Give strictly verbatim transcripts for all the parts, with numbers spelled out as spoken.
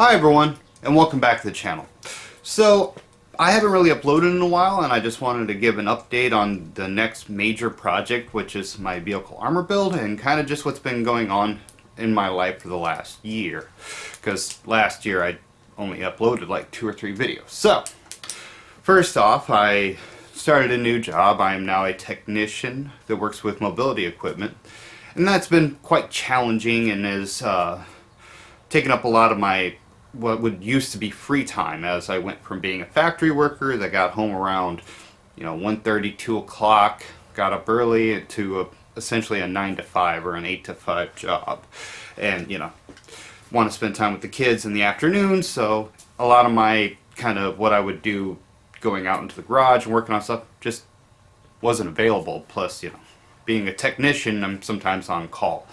Hi everyone, and welcome back to the channel. So I haven't really uploaded in a while, and I just wanted to give an update on the next major project, which is my vehicle armor build, and kind of just what's been going on in my life for the last year, because last year I only uploaded like two or three videos. So first off, I started a new job. I am now a technician that works with mobility equipment, and that's been quite challenging and has uh, taken up a lot of my what would used to be free time, as I went from being a factory worker that got home around, you know, one thirty, two o'clock, got up early, to a, essentially a nine to five or an eight to five job. And, you know, want to spend time with the kids in the afternoon, so a lot of my kind of what I would do going out into the garage and working on stuff just wasn't available. Plus, you know, being a technician, I'm sometimes on call.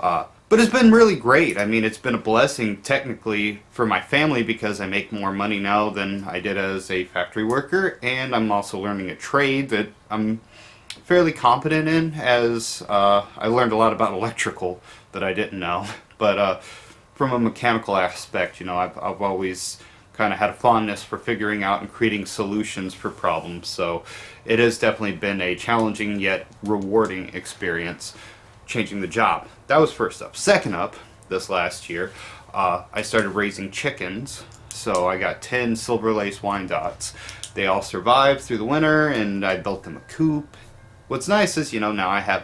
Uh, But it's been really great. I mean, it's been a blessing technically for my family, because I make more money now than I did as a factory worker, and I'm also learning a trade that I'm fairly competent in, as uh, I learned a lot about electrical that I didn't know. But uh, from a mechanical aspect, you know, I've, I've always kind of had a fondness for figuring out and creating solutions for problems, so it has definitely been a challenging yet rewarding experience. Changing the job, that was first up. Second up, this last year, uh, I started raising chickens. So I got ten silver lace Wyandottes. They all survived through the winter, and I built them a coop. What's nice is, you know, now I have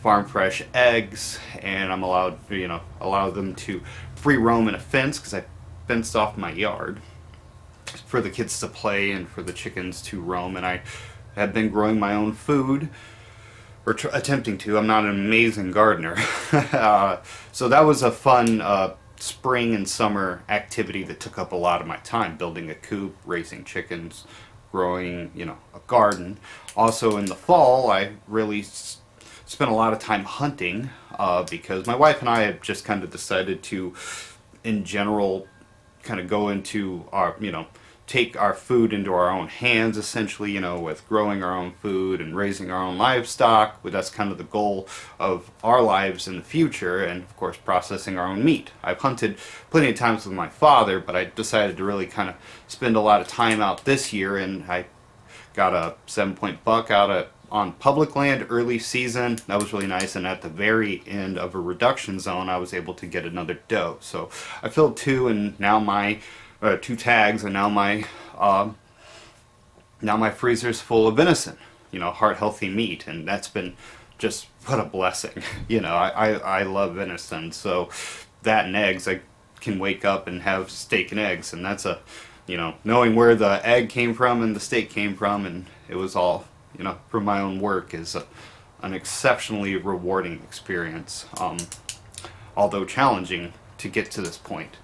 farm fresh eggs, and I'm allowed, you know, allow them to free roam in a fence, because I fenced off my yard for the kids to play and for the chickens to roam. And I have been growing my own food. Or tr attempting to. I'm not an amazing gardener. uh, so that was a fun uh, spring and summer activity that took up a lot of my time, building a coop, raising chickens, growing, you know, a garden. Also in the fall, I really s spent a lot of time hunting, uh, because my wife and I have just kind of decided to, in general, kind of go into our, you know, take our food into our own hands, essentially, you know, with growing our own food and raising our own livestock. But that's kind of the goal of our lives in the future, and of course processing our own meat. I've hunted plenty of times with my father, but I decided to really kind of spend a lot of time out this year, and I got a seven-point buck out of, on public land early season. That was really nice, and at the very end of a reduction zone I was able to get another doe. So I filled two, and now my Uh, two tags, and now my uh, now my freezer's full of venison, you know, heart healthy meat, and that's been just what a blessing. You know, I, I, I love venison, so that and eggs. I can wake up and have steak and eggs, and that's a, you know, knowing where the egg came from and the steak came from, and it was all, you know, from my own work, is a, an exceptionally rewarding experience, um, although challenging to get to this point.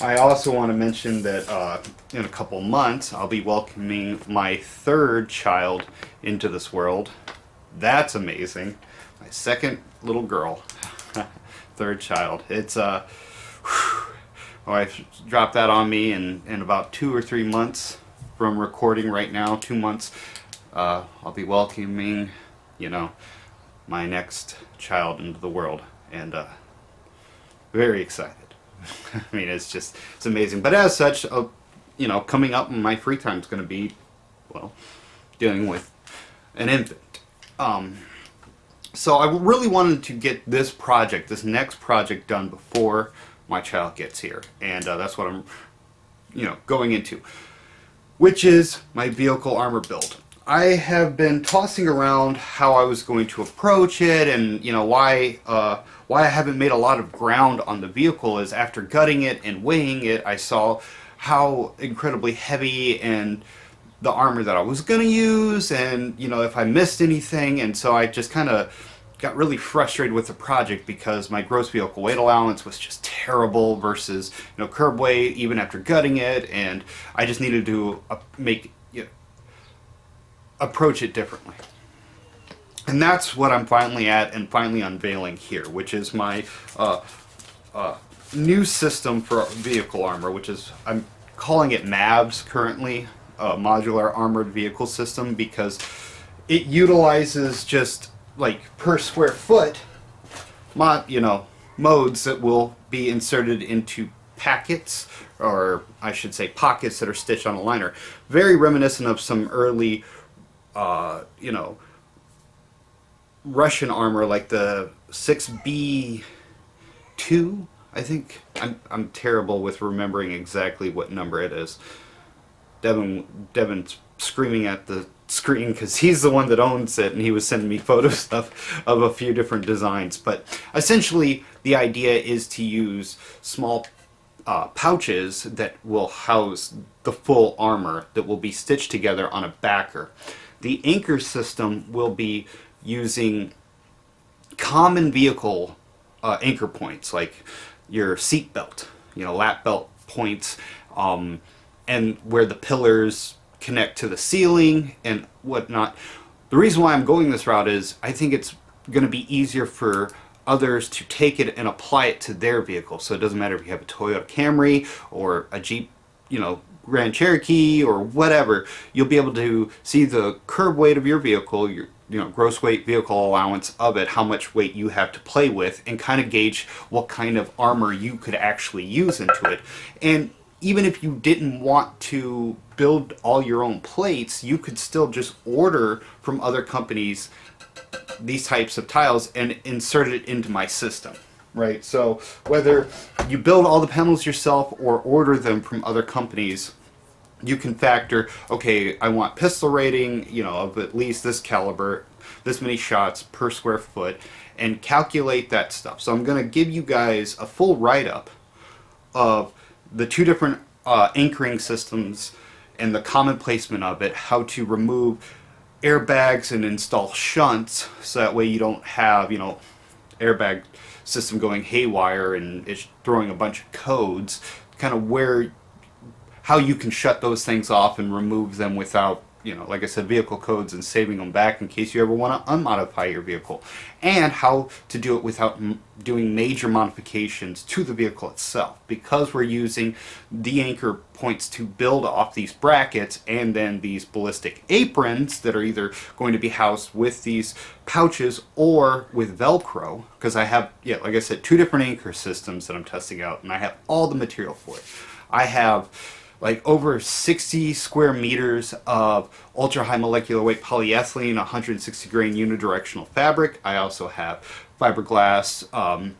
I also want to mention that uh, in a couple months I'll be welcoming my third child into this world. That's amazing. My second little girl. Third child. It's uh, whew, my wife dropped that on me in, in about two or three months from recording right now. Two months. Uh, I'll be welcoming, you know, my next child into the world, and uh, very excited. I mean, it's just, it's amazing. But as such, uh, you know, coming up in my free time is going to be, well, dealing with an infant. Um, so I really wanted to get this project, this next project, done before my child gets here. And uh, that's what I'm, you know, going into, which is my vehicle armor build. I have been tossing around how I was going to approach it, and, you know, why uh, why I haven't made a lot of ground on the vehicle is, after gutting it and weighing it, I saw how incredibly heavy and the armor that I was going to use, and, you know, if I missed anything. And so I just kind of got really frustrated with the project, because my gross vehicle weight allowance was just terrible versus, you know, curb weight, even after gutting it, and I just needed to uh, make you know, approach it differently. And that's what I'm finally at and finally unveiling here, which is my uh, uh, new system for vehicle armor, which is, I'm calling it M A V S currently, uh, Modular Armored Vehicle System, because it utilizes just like per square foot mod, you know, modes that will be inserted into packets, or I should say pockets, that are stitched on a liner. Very reminiscent of some early, uh, you know, Russian armor, like the six B two, I think. I'm, I'm terrible with remembering exactly what number it is. Devin, Devin's screaming at the screen because he's the one that owns it, and he was sending me photos of, of a few different designs. But essentially the idea is to use small uh, pouches that will house the full armor that will be stitched together on a backer. The anchor system will be using common vehicle uh, anchor points, like your seat belt, you know, lap belt points, um, and where the pillars connect to the ceiling and whatnot. The reason why I'm going this route is I think it's going to be easier for others to take it and apply it to their vehicle. So it doesn't matter if you have a Toyota Camry or a Jeep, you know, Grand Cherokee or whatever. You'll be able to see the curb weight of your vehicle, your you know, gross weight, vehicle allowance of it, how much weight you have to play with, and kind of gauge what kind of armor you could actually use into it. And even if you didn't want to build all your own plates, you could still just order from other companies these types of tiles and insert it into my system, right? So whether you build all the panels yourself or order them from other companies, you can factor, okay, I want pistol rating, you know, of at least this caliber, this many shots per square foot, and calculate that stuff. So I'm going to give you guys a full write-up of the two different uh, anchoring systems and the common placement of it, how to remove airbags and install shunts, so that way you don't have, you know, airbag system going haywire and it's throwing a bunch of codes, kind of where, how you can shut those things off and remove them without, you know, like I said, vehicle codes, and saving them back in case you ever want to unmodify your vehicle, and how to do it without m doing major modifications to the vehicle itself, because we're using the anchor points to build off these brackets and then these ballistic aprons that are either going to be housed with these pouches or with Velcro, because I have, yeah, like I said, two different anchor systems that I'm testing out, and I have all the material for it. I have like over sixty square meters of ultra high molecular weight polyethylene, one hundred sixty grain unidirectional fabric. I also have fiberglass um,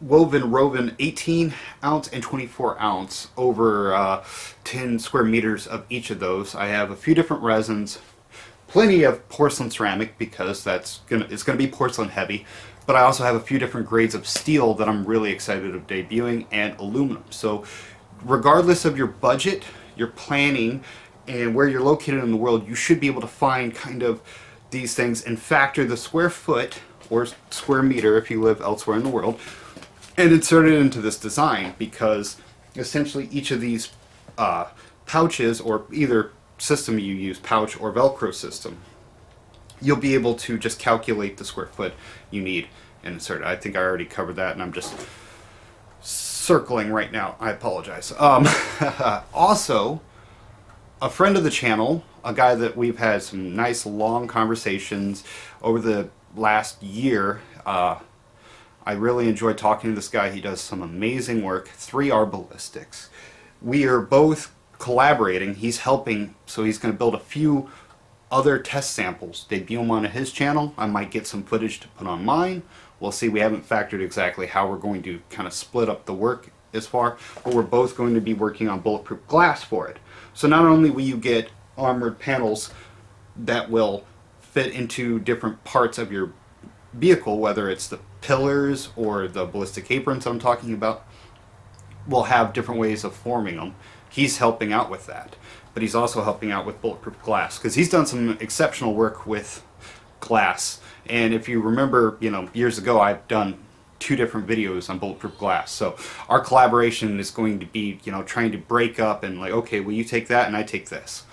woven woven eighteen ounce and twenty-four ounce, over uh, ten square meters of each of those. I have a few different resins, plenty of porcelain ceramic, because that's gonna, it's gonna be porcelain heavy. But I also have a few different grades of steel that I'm really excited of debuting, and aluminum. So regardless of your budget, your planning, and where you're located in the world, you should be able to find kind of these things and factor the square foot or square meter if you live elsewhere in the world, and insert it into this design, because essentially each of these uh, pouches, or either system you use, pouch or Velcro system, you'll be able to just calculate the square foot you need and insert it. I think I already covered that, and I'm just circling right now. I apologize. Um, also, a friend of the channel, a guy that we've had some nice long conversations over the last year. Uh, I really enjoy talking to this guy. He does some amazing work. three R Ballistics. We are both collaborating. He's helping, so he's going to build a few other test samples, debut them on his channel. I might get some footage to put on mine. We'll see. We haven't factored exactly how we're going to kind of split up the work as far, but we're both going to be working on bulletproof glass for it. So not only will you get armored panels that will fit into different parts of your vehicle, whether it's the pillars or the ballistic aprons I'm talking about, we'll have different ways of forming them. He's helping out with that, but he's also helping out with bulletproof glass, because he's done some exceptional work with glass. And if you remember, you know, years ago, I've done two different videos on bulletproof glass. So our collaboration is going to be, you know, trying to break up and like, okay, well, you take that and I take this.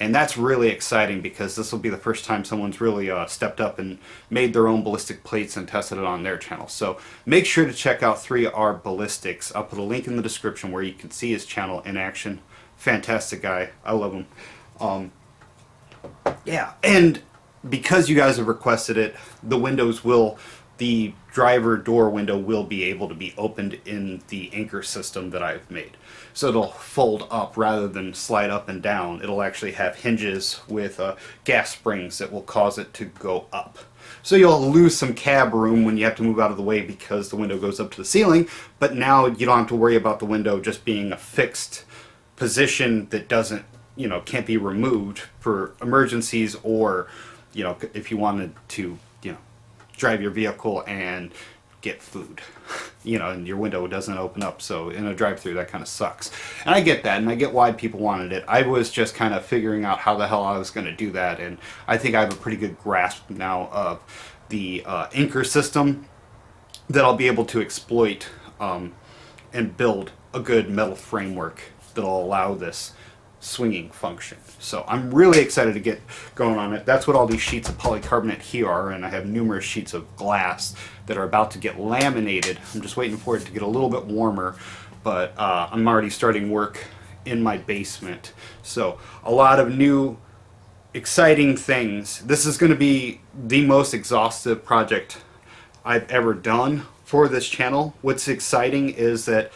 And that's really exciting, because this will be the first time someone's really uh, stepped up and made their own ballistic plates and tested it on their channel. So make sure to check out three R Ballistics. I'll put a link in the description where you can see his channel in action. Fantastic guy. I love him. Um, yeah, and because you guys have requested it, the windows will the driver door window will be able to be opened in the anchor system that I've made. So it'll fold up rather than slide up and down. It'll actually have hinges with uh, gas springs that will cause it to go up. So you'll lose some cab room when you have to move out of the way because the window goes up to the ceiling, but now you don't have to worry about the window just being a fixed position that doesn't, you know, can't be removed for emergencies, or, you know, if you wanted to, you know, drive your vehicle and get food, you know, and your window doesn't open up. So in a drive-through, that kind of sucks. And I get that, and I get why people wanted it. I was just kind of figuring out how the hell I was going to do that, and I think I have a pretty good grasp now of the uh, anchor system that I'll be able to exploit um, and build a good metal framework that'll allow this swinging function. So I'm really excited to get going on it. That's what all these sheets of polycarbonate here are, and I have numerous sheets of glass that are about to get laminated. I'm just waiting for it to get a little bit warmer, but uh, I'm already starting work in my basement. So a lot of new exciting things. This is going to be the most exhaustive project I've ever done for this channel. What's exciting is that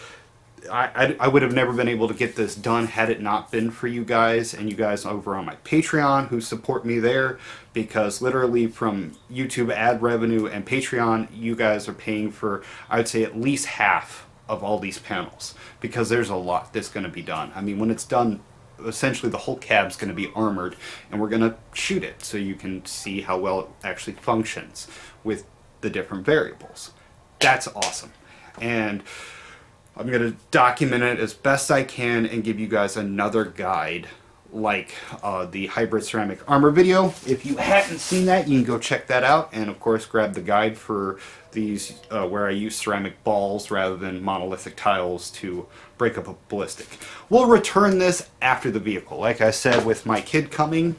I, I would have never been able to get this done had it not been for you guys and you guys over on my Patreon who support me there, because literally from YouTube ad revenue and Patreon, you guys are paying for, I would say, at least half of all these panels, because there's a lot that's going to be done. I mean, when it's done, essentially the whole cab's going to be armored, and we're going to shoot it so you can see how well it actually functions with the different variables. That's awesome. And I'm going to document it as best I can and give you guys another guide like uh, the hybrid ceramic armor video. If you haven't seen that, you can go check that out, and of course grab the guide for these uh, where I use ceramic balls rather than monolithic tiles to break up a ballistic. We'll return this after the vehicle. Like I said, with my kid coming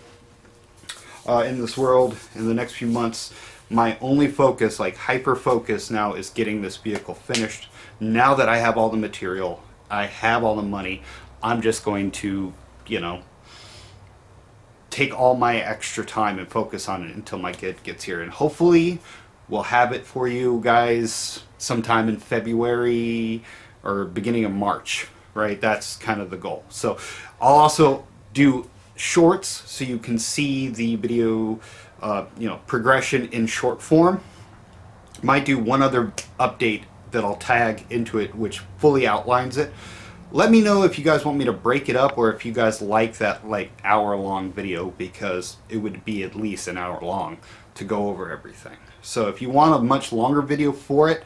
uh, in this world in the next few months, my only focus, like hyper focus now, is getting this vehicle finished. Now that I have all the material, I have all the money, I'm just going to, you know, take all my extra time and focus on it until my kid gets here. And hopefully we'll have it for you guys sometime in February or beginning of March, right? That's kind of the goal. So I'll also do shorts so you can see the video Uh, you know, progression in short form. Might do one other update that I'll tag into it, which fully outlines it. Let me know if you guys want me to break it up, or if you guys like that like hour-long video, because it would be at least an hour long to go over everything. So if you want a much longer video for it,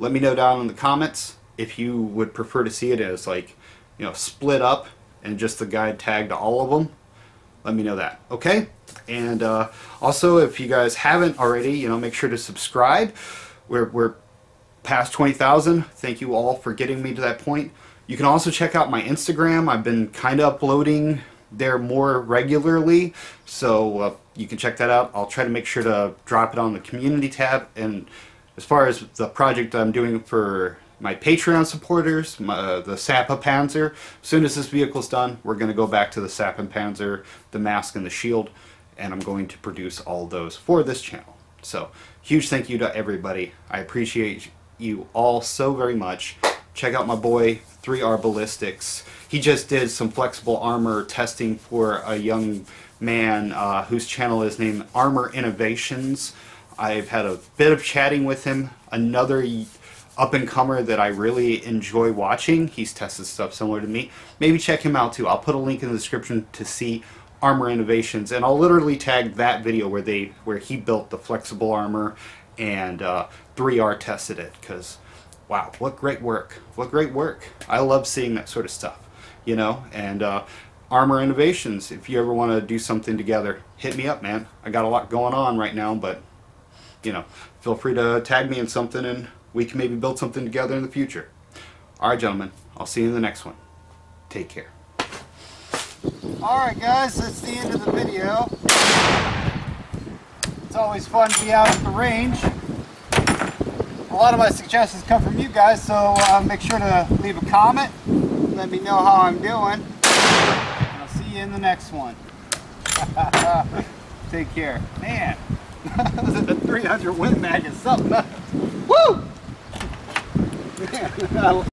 let me know down in the comments. If you would prefer to see it as, like, you know, split up and just the guide tag to all of them, let me know that, okay? And uh, also, if you guys haven't already, you know, make sure to subscribe. We're, we're past twenty thousand. Thank you all for getting me to that point. You can also check out my Instagram. I've been kind of uploading there more regularly, so uh, you can check that out. I'll try to make sure to drop it on the community tab. And as far as the project I'm doing for my Patreon supporters, my, uh, the Sappa Panzer, as soon as this vehicle's done, we're going to go back to the Sappa Panzer, the mask, and the shield. And I'm going to produce all those for this channel. So, huge thank you to everybody. I appreciate you all so very much. Check out my boy, three R Ballistics. He just did some flexible armor testing for a young man uh, whose channel is named Armor Innovations. I've had a bit of chatting with him. Another up-and-comer that I really enjoy watching. He's tested stuff similar to me. Maybe check him out too. I'll put a link in the description to see Armor Innovations, and I'll literally tag that video where they where he built the flexible armor, and uh, three R tested it, because wow, what great work, what great work. I love seeing that sort of stuff, you know. And uh, Armor Innovations, if you ever want to do something together, hit me up, man. I got a lot going on right now, but, you know, feel free to tag me in something and we can maybe build something together in the future. Alright, gentlemen, I'll see you in the next one. Take care. Alright guys, that's the end of the video. It's always fun to be out at the range. A lot of my suggestions come from you guys, so uh, make sure to leave a comment. Let me know how I'm doing. And I'll see you in the next one. Take care. Man. The three hundred Win Mag is something. Woo! Man,